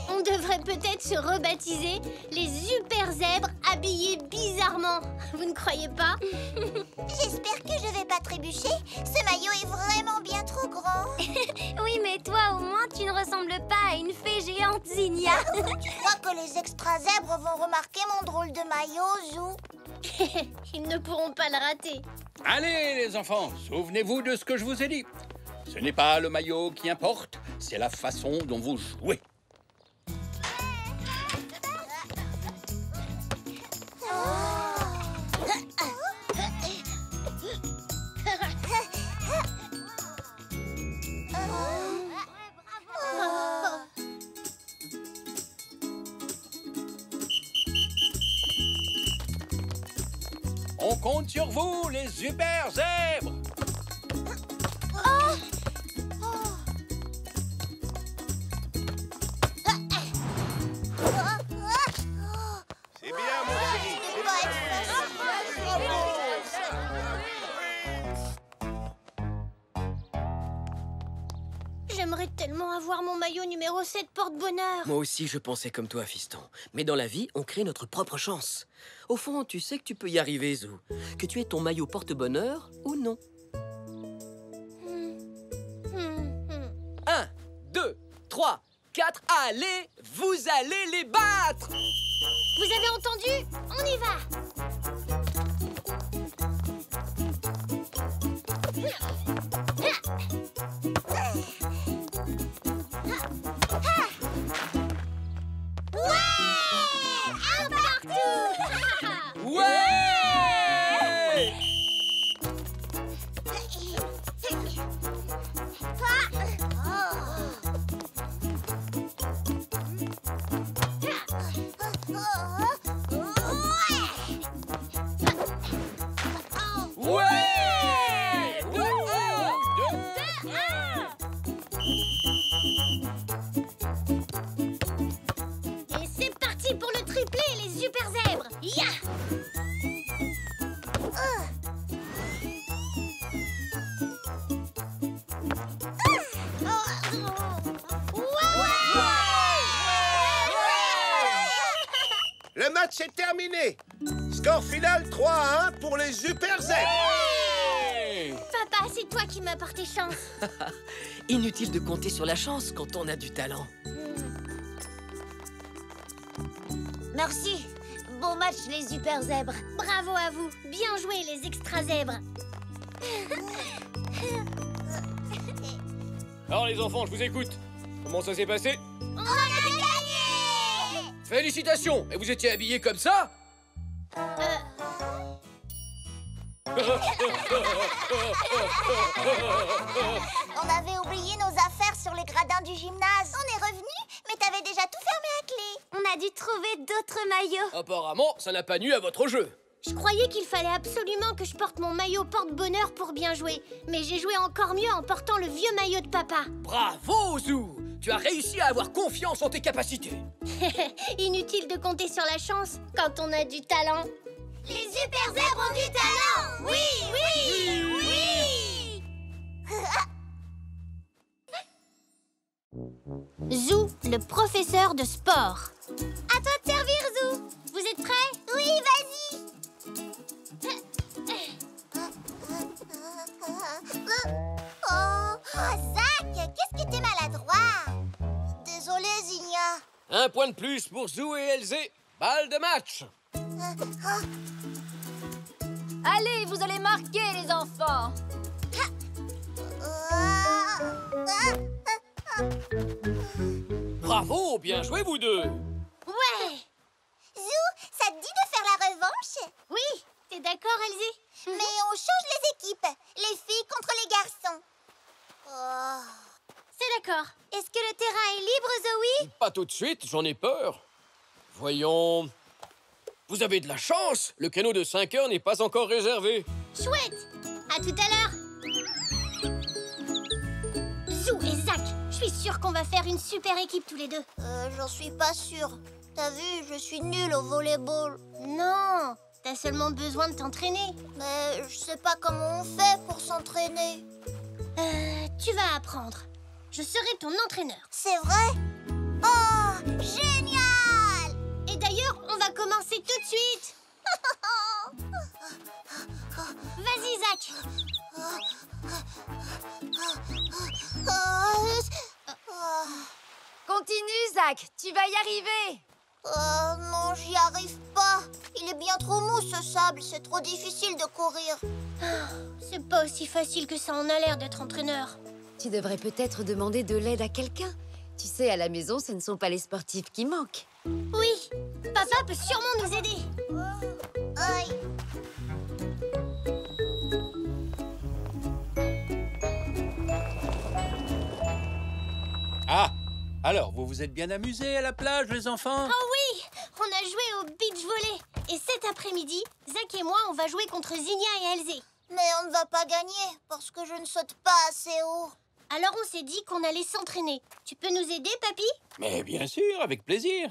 On devrait peut-être se rebaptiser les super zèbres habillés bizarrement. Vous ne croyez pas? J'espère que je vais pas trébucher. Ce maillot est vraiment bien trop grand. Oui, mais toi, au moins, tu ne ressembles pas à une fée géante, Zinia. Tu crois que les extra zèbres vont remarquer mon drôle de maillot, Zou? Ils ne pourront pas le rater. Allez, les enfants, souvenez-vous de ce que je vous ai dit. Ce n'est pas le maillot qui importe, c'est la façon dont vous jouez. On compte sur vous, les super zèbres. Numéro 7 porte-bonheur. Moi aussi, je pensais comme toi, fiston. Mais dans la vie, on crée notre propre chance. Au fond, tu sais que tu peux y arriver, Zou. Que tu aies ton maillot porte-bonheur ou non. 1, 2, 3, 4, allez, vous allez les battre. Vous avez entendu? On y va. C'est terminé. Score final 3-1 pour les super zèbres. Ouais. Papa, c'est toi qui m'as porté chance. Inutile de compter sur la chance quand on a du talent. Merci. Bon match, les super zèbres. Bravo à vous. Bien joué, les extra zèbres. Alors, les enfants, je vous écoute. Comment ça s'est passé? Félicitations! Et vous étiez habillés comme ça? On avait oublié nos affaires sur les gradins du gymnase. On est revenus, mais t'avais déjà tout fermé à clé. On a dû trouver d'autres maillots. Apparemment, ça n'a pas nu à votre jeu. Je croyais qu'il fallait absolument que je porte mon maillot porte-bonheur pour bien jouer. Mais j'ai joué encore mieux en portant le vieux maillot de papa. Bravo, Zou! Tu as réussi à avoir confiance en tes capacités. Inutile de compter sur la chance quand on a du talent. Les super zèbres ont du talent. Oui, oui, oui, oui. Zou, le professeur de sport. À toi de servir, Zou. Vous êtes prêts? Oui, vas-y. Oh, Zach, qu'est-ce que t'es maladroit. Désolé, Zinia. Un point de plus pour Zou et Elzé. Balle de match. Allez, vous allez marquer, les enfants. Bravo, bien joué, vous deux. Ouais. Zou, ça te dit de faire la revanche? Oui, t'es d'accord, Elsie? Mais on change les équipes. Les filles contre les garçons. Oh. C'est d'accord. Est-ce que le terrain est libre, Zoé? Pas tout de suite, j'en ai peur. Voyons... Vous avez de la chance. Le créneau de 5 heures n'est pas encore réservé. Chouette. À tout à l'heure. Zou et Zach, je suis sûre qu'on va faire une super équipe tous les deux. J'en suis pas sûre. T'as vu, je suis nulle au volleyball. Non, t'as seulement besoin de t'entraîner. Mais je sais pas comment on fait pour s'entraîner. Tu vas apprendre. Je serai ton entraîneur. C'est vrai? Oh, génial! Et d'ailleurs, on va commencer tout de suite. Vas-y, Zach. Continue, Zach. Tu vas y arriver. Non, j'y arrive pas. Il est bien trop mou, ce sable. C'est trop difficile de courir. C'est pas aussi facile que ça en a l'air d'être entraîneur. Tu devrais peut-être demander de l'aide à quelqu'un. Tu sais, à la maison, ce ne sont pas les sportifs qui manquent. Oui, papa peut sûrement nous aider. Aïe. Ah, alors, vous vous êtes bien amusés à la plage, les enfants? Oh oui, on a joué au beach volley. Et cet après-midi, Zach et moi, on va jouer contre Zinia et Elzé. Mais on ne va pas gagner, parce que je ne saute pas assez haut. Alors on s'est dit qu'on allait s'entraîner. Tu peux nous aider, papy? Mais bien sûr, avec plaisir.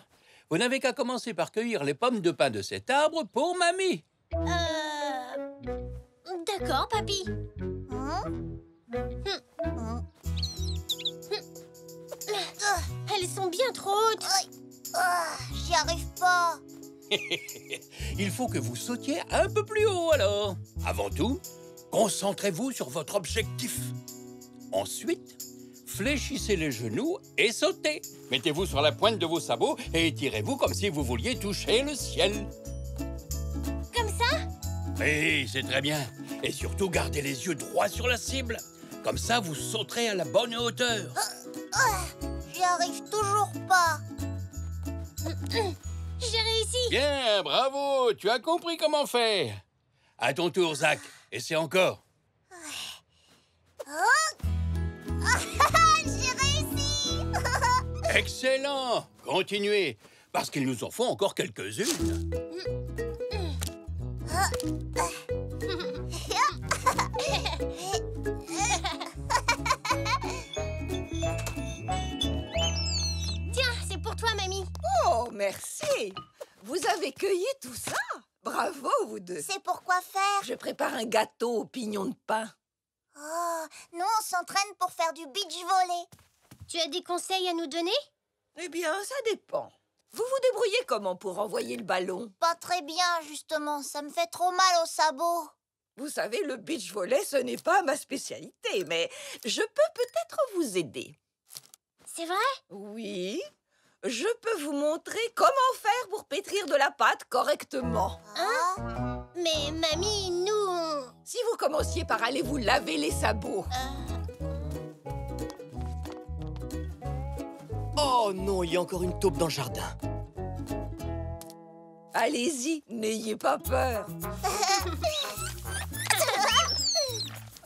Vous n'avez qu'à commencer par cueillir les pommes de pin de cet arbre pour mamie. D'accord, papy. Elles sont bien trop hautes. J'y arrive pas. Il faut que vous sautiez un peu plus haut, alors. Avant tout, concentrez-vous sur votre objectif. Ensuite, fléchissez les genoux et sautez. Mettez-vous sur la pointe de vos sabots et étirez-vous comme si vous vouliez toucher le ciel. Comme ça? Oui, c'est très bien. Et surtout, gardez les yeux droits sur la cible. Comme ça, vous sauterez à la bonne hauteur. J'y arrive toujours pas. J'ai réussi. Bien, bravo. Tu as compris comment faire. À ton tour, Zach. Essaie encore. J'ai réussi. Excellent. Continuez, parce qu'il nous en faut encore quelques-unes. Tiens, c'est pour toi, mamie. Oh, merci. Vous avez cueilli tout ça? Bravo, vous deux. C'est pour quoi faire? Je prépare un gâteau aux pignons de pain. Oh, nous, on s'entraîne pour faire du beach volley. Tu as des conseils à nous donner? Eh bien, ça dépend. Vous vous débrouillez comment pour envoyer le ballon? Pas très bien, justement. Ça me fait trop mal aux sabots. Vous savez, le beach volley, ce n'est pas ma spécialité, mais je peux peut-être vous aider. C'est vrai? Oui. Je peux vous montrer comment faire pour pétrir de la pâte correctement. Hein? Mais mamie, nous... Si vous commenciez par aller vous laver les sabots. Oh non, il y a encore une taupe dans le jardin. Allez-y, n'ayez pas peur.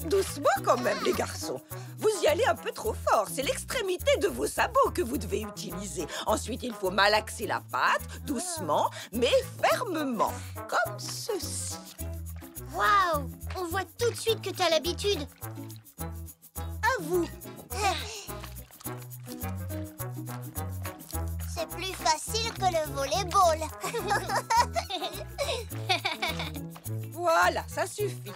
Doucement quand même, les garçons. Vous y allez un peu trop fort. C'est l'extrémité de vos sabots que vous devez utiliser. Ensuite, il faut malaxer la pâte, doucement, mais fermement. Comme ceci. Waouh! On voit tout de suite que t'as l'habitude. À vous. C'est plus facile que le volleyball. Voilà, ça suffit.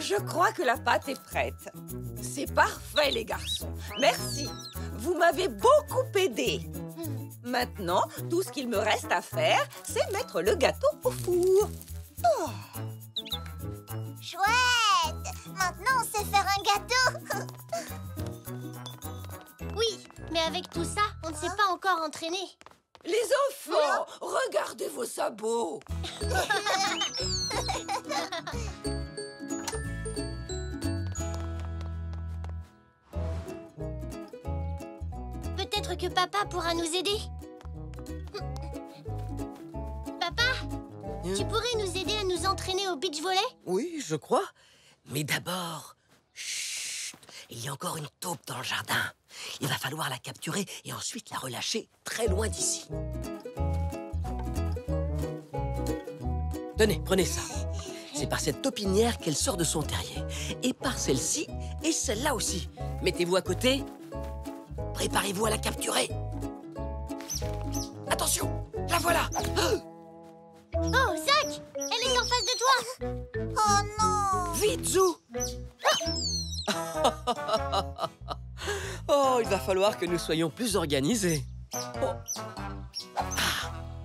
Je crois que la pâte est prête. C'est parfait, les garçons. Merci. Vous m'avez beaucoup aidé. Maintenant, tout ce qu'il me reste à faire, c'est mettre le gâteau au four. Oh. Chouette! Maintenant, on sait faire un gâteau. Oui, mais avec tout ça, on ne s'est pas encore entraîné. Les enfants, regardez vos sabots. Peut-être que papa pourra nous aider. Papa, tu pourrais nous aider à nous entraîner au beach volley? Oui, je crois. Mais d'abord, chut, il y a encore une taupe dans le jardin. Il va falloir la capturer et ensuite la relâcher très loin d'ici. Tenez, prenez ça. C'est par cette taupinière qu'elle sort de son terrier. Et par celle-ci et celle-là aussi. Mettez-vous à côté. Préparez-vous à la capturer. Attention, la voilà. Oh, Zach, elle est en face de toi. Oh non. Vite, Zou. Oh. Oh, il va falloir que nous soyons plus organisés. Oh. Ah.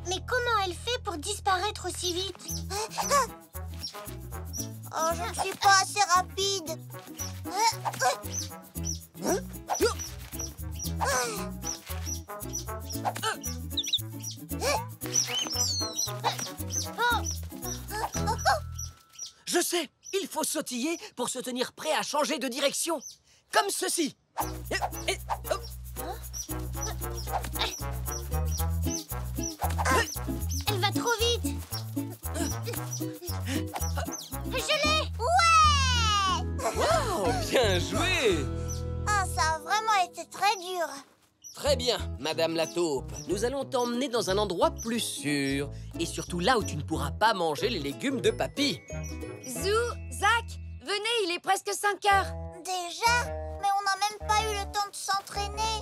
Mais comment elle fait pour disparaître aussi vite? Oh, je ne suis pas assez rapide. Hein? Je sais, il faut sautiller pour se tenir prêt à changer de direction. Comme ceci. Elle va trop vite. Je l'ai. Ouais. Wow, bien joué. Ah, ça a vraiment été très dur. Très bien, Madame la Taupe. Nous allons t'emmener dans un endroit plus sûr. Et surtout là où tu ne pourras pas manger les légumes de papy. Zou, Zach, venez, il est presque 5 heures. Déjà? Mais on n'a même pas eu le temps de s'entraîner.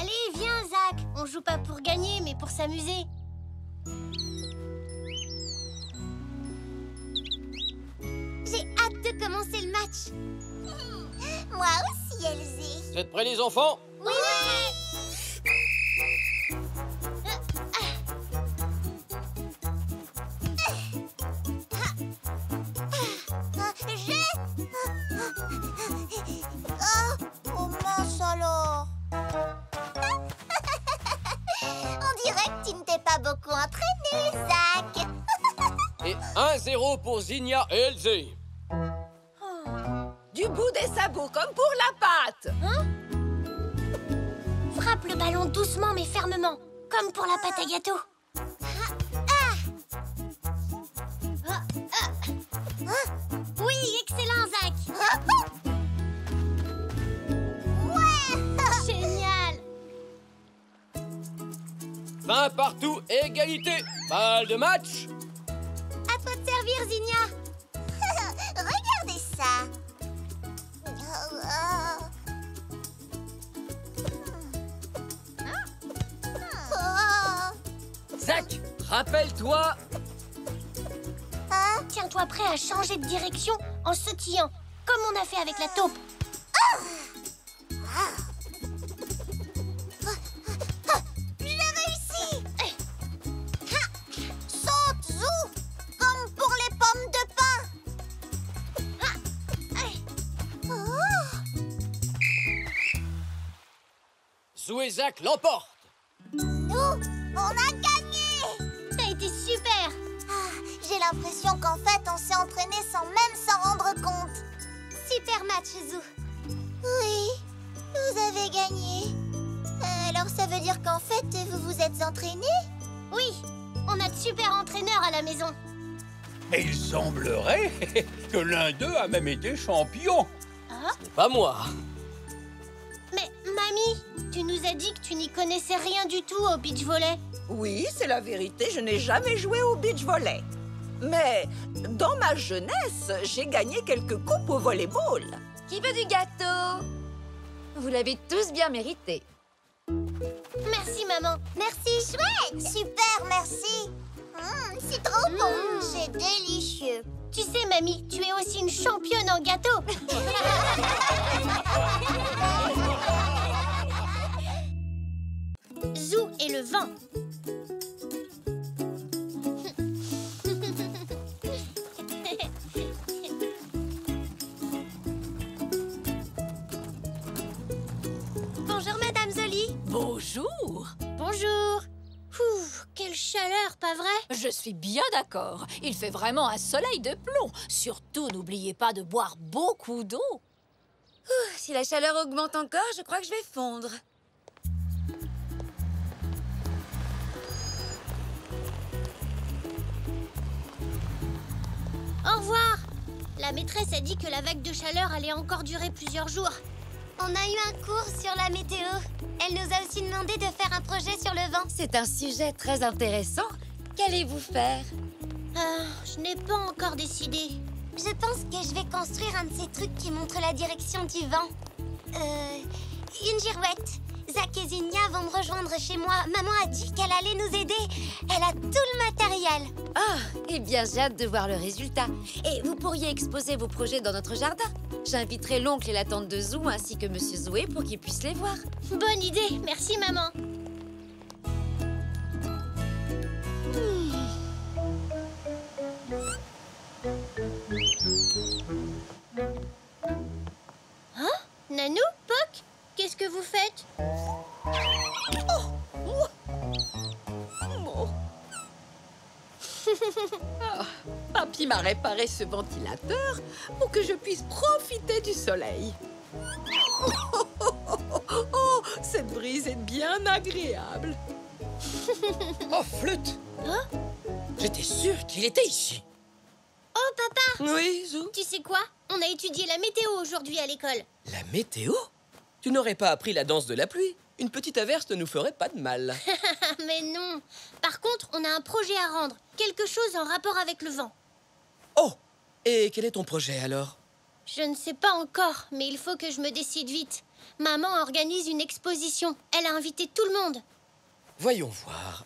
Allez, viens, Zach. On joue pas pour gagner, mais pour s'amuser. J'ai hâte de commencer le match. Moi aussi, Elsie. Vous êtes prêts, les enfants? Oui, oui. Oh mince alors. On dirait que tu ne t'es pas beaucoup entraîné, Zach. Et 1-0 pour Zinia et Elzé. Oh. Du bout des sabots, comme pour la pâte. Hein? Frappe le ballon doucement mais fermement, comme pour la pâte à gâteau. Oui, excellent, Zach. Génial. 20 partout, égalité. Balle de match. À toi de servir, Zinia. Regardez ça. Zach, rappelle-toi. Tiens-toi prêt à changer de direction en sautillant, comme on a fait avec la taupe. J'ai réussi. Saute, Zou, comme pour les pommes de pain. Zou et Zach l'emportent. Nous, on a gagné. Ça a été super. J'ai l'impression qu'en fait, on s'est entraîné sans même s'en rendre compte. Super match, Zou. Oui, vous avez gagné. Alors ça veut dire qu'en fait, vous vous êtes entraînés? Oui, on a de super entraîneurs à la maison. Et il semblerait que l'un d'eux a même été champion. Hein? Pas moi. Mais, mamie, tu nous as dit que tu n'y connaissais rien du tout au beach volley. Oui, c'est la vérité, je n'ai jamais joué au beach volley. Mais dans ma jeunesse, j'ai gagné quelques coupes au volleyball. Qui veut du gâteau? Vous l'avez tous bien mérité. Merci, maman. Merci, chouette. Super, merci. C'est trop bon. C'est délicieux. Tu sais, mamie, tu es aussi une championne en gâteau. Bonjour. Bonjour. Ouf, quelle chaleur, pas vrai? Je suis bien d'accord. Il fait vraiment un soleil de plomb. Surtout, n'oubliez pas de boire beaucoup d'eau. Si la chaleur augmente encore, je crois que je vais fondre. Au revoir. La maîtresse a dit que la vague de chaleur allait encore durer plusieurs jours. On a eu un cours sur la météo. Elle nous a aussi demandé de faire un projet sur le vent. C'est un sujet très intéressant. Qu'allez-vous faire? Je n'ai pas encore décidé. Je pense que je vais construire un de ces trucs qui montre la direction du vent. Une girouette. Zach et Zinia vont me rejoindre chez moi. Maman a dit qu'elle allait nous aider. Elle a tout le matériel. Oh, eh bien, j'ai hâte de voir le résultat. Et vous pourriez exposer vos projets dans notre jardin. J'inviterai l'oncle et la tante de Zou ainsi que Monsieur Zoé pour qu'ils puissent les voir. Bonne idée. Merci, maman. Hein? Nanou, Poc? Qu'est-ce que vous faites? Papy m'a réparé ce ventilateur pour que je puisse profiter du soleil. Cette brise est bien agréable. Oh, flûte! Hein? J'étais sûre qu'il était ici. Oh, papa! Oui, Zou? Tu sais quoi? On a étudié la météo aujourd'hui à l'école. La météo? Tu n'aurais pas appris la danse de la pluie. Une petite averse ne nous ferait pas de mal. Mais non. Par contre, on a un projet à rendre. Quelque chose en rapport avec le vent. Oh! Et quel est ton projet, alors? Je ne sais pas encore, mais il faut que je me décide vite. Maman organise une exposition. Elle a invité tout le monde. Voyons voir.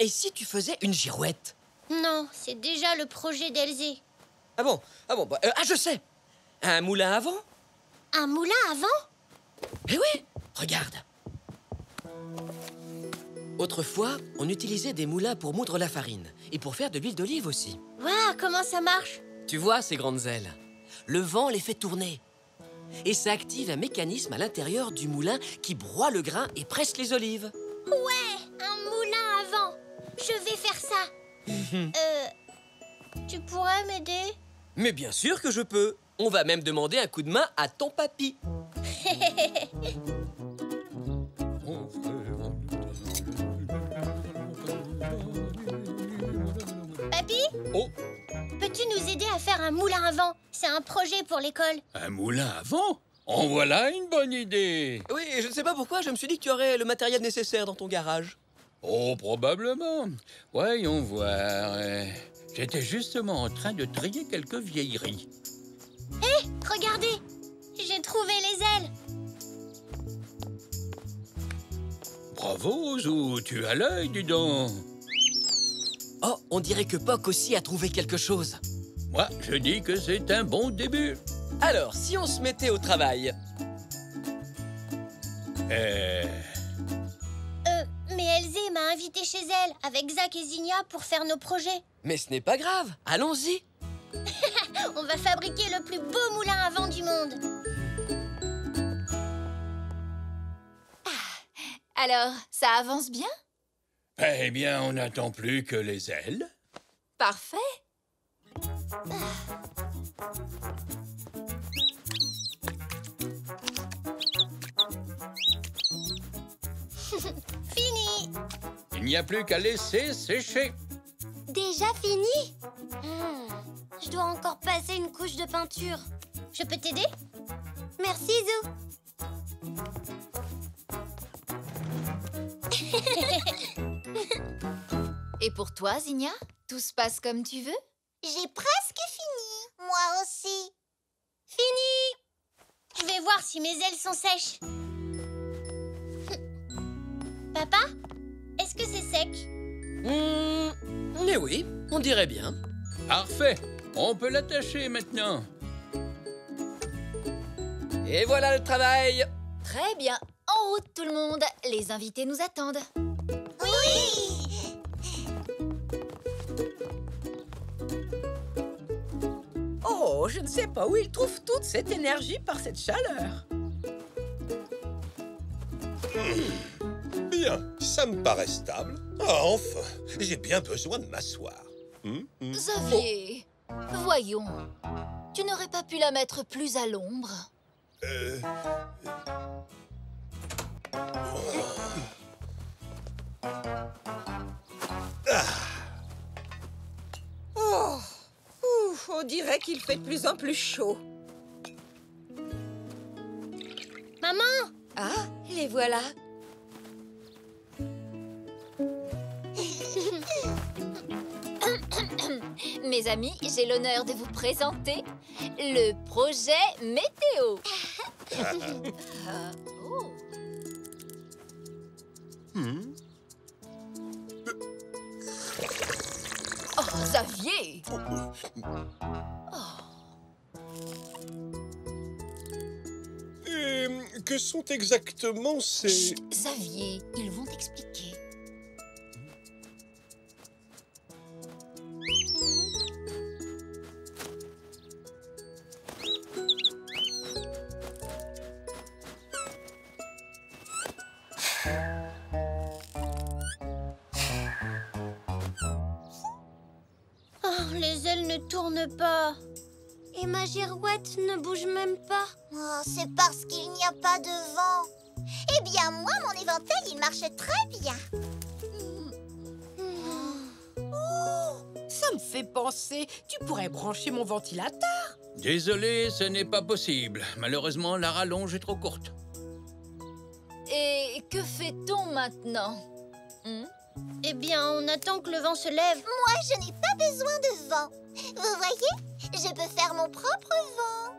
Et si tu faisais une girouette? Non, c'est déjà le projet d'Elzé. Ah bon? Je sais. Un moulin à vent? Un moulin à vent? Eh oui, regarde. Autrefois, on utilisait des moulins pour moudre la farine et pour faire de l'huile d'olive aussi. Waouh, comment ça marche? Tu vois ces grandes ailes? Le vent les fait tourner. Et ça active un mécanisme à l'intérieur du moulin qui broie le grain et presse les olives. Ouais, un moulin à vent. Je vais faire ça. Tu pourrais m'aider? Mais bien sûr que je peux. On va même demander un coup de main à ton papy. Papy? Oh! Peux-tu nous aider à faire un moulin à vent? C'est un projet pour l'école. Un moulin à vent? En voilà une bonne idée. Oui, je ne sais pas pourquoi, je me suis dit que tu aurais le matériel nécessaire dans ton garage. Oh, probablement. Voyons voir. J'étais justement en train de trier quelques vieilleries. Hé, regardez! J'ai trouvé les ailes! Bravo, Zou! Tu as l'œil, dis donc! Oh, on dirait que Poc aussi a trouvé quelque chose. Moi, je dis que c'est un bon début. Alors, si on se mettait au travail? Mais Elzé m'a invité chez elle, avec Zach et Zinia, pour faire nos projets. Mais ce n'est pas grave, allons-y! On va fabriquer le plus beau moulin à vent du monde. Alors, ça avance bien? Eh bien, on n'attend plus que les ailes. Parfait. Fini! Il n'y a plus qu'à laisser sécher. Déjà fini? Je dois encore passer une couche de peinture. Je peux t'aider? Merci, Zou. Et pour toi, Zinia? Tout se passe comme tu veux? J'ai presque fini. Moi aussi. Fini! Je vais voir si mes ailes sont sèches. Papa, est-ce que c'est sec? Mais oui, on dirait bien. Parfait. On peut l'attacher maintenant. Et voilà le travail. Très bien. En route tout le monde. Les invités nous attendent. Oui! Oh, je ne sais pas où ils trouvent toute cette énergie par cette chaleur. Bien, ça me paraît stable. Ah, enfin, j'ai bien besoin de m'asseoir. Xavier, voyons. Tu n'aurais pas pu la mettre plus à l'ombre? Oh, ouf, on dirait qu'il fait de plus en plus chaud. Maman! Ah, les voilà. Mes amis, j'ai l'honneur de vous présenter le projet météo. Oh, Xavier! Et que sont exactement ces... Chut, Xavier, ils vont t'expliquer. Pas. Et ma girouette ne bouge même pas. Oh, c'est parce qu'il n'y a pas de vent. Eh bien, moi, mon éventail, il marche très bien. Ça me fait penser, tu pourrais brancher mon ventilateur. Désolé, ce n'est pas possible. Malheureusement, la rallonge est trop courte. Et que fait-on maintenant? Eh bien, on attend que le vent se lève. Moi, je n'ai pas besoin de vent. Vous voyez, je peux faire mon propre vent.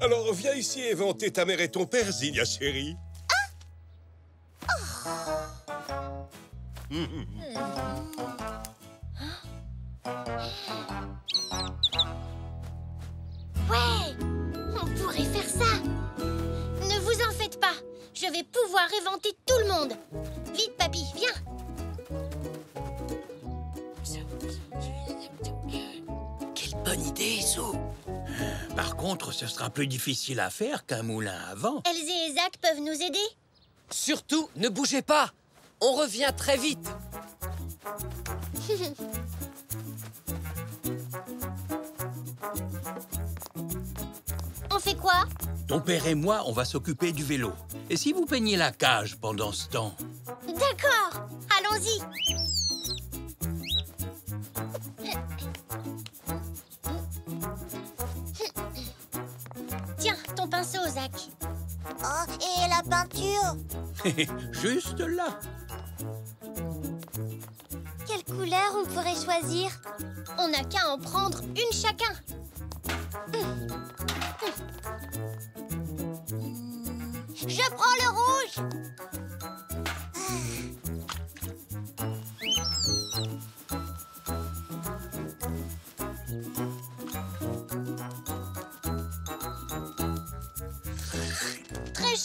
Alors, viens ici éventer ta mère et ton père, Zinia, chérie. Ah! Oh. Ouais, on pourrait faire ça. Ne vous en faites pas, je vais pouvoir éventer tout le monde. Vite, papy, viens. Bonne idée, Zou. Par contre, ce sera plus difficile à faire qu'un moulin à vent. Elzé et Zach peuvent nous aider. Surtout, ne bougez pas. On revient très vite. On fait quoi? Ton père et moi, on va s'occuper du vélo. Et si vous peignez la cage pendant ce temps? D'accord, allons-y. Oh, et la peinture? Juste là. Quelle couleur on pourrait choisir? On n'a qu'à en prendre une chacun. Je prends le rouge.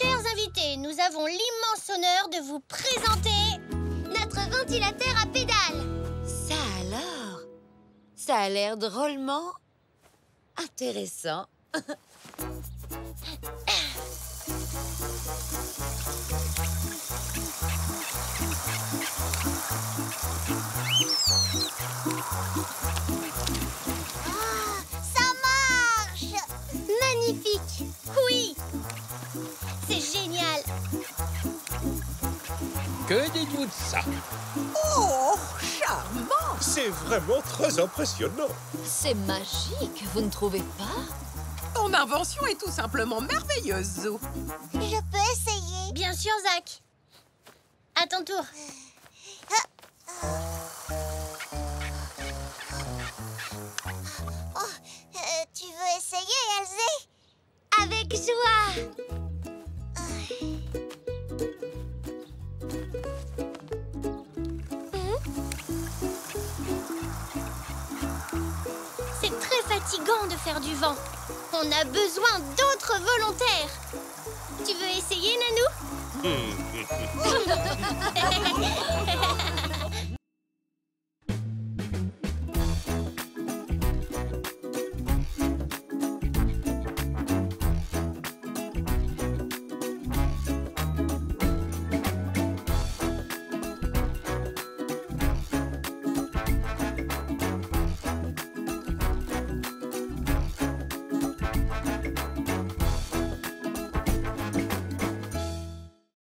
Chers invités, nous avons l'immense honneur de vous présenter notre ventilateur à pédales. Ça alors? Ça a l'air drôlement intéressant. Oui, c'est génial. Que dites-vous de ça? Oh, charmant. C'est vraiment très impressionnant. C'est magique, vous ne trouvez pas? Ton invention est tout simplement merveilleuse, Zou. Je peux essayer? Bien sûr, Zach. À ton tour. Tu veux essayer, Elzé? Avec joie. C'est très fatigant de faire du vent. On a besoin d'autres volontaires. Tu veux essayer, Nanou?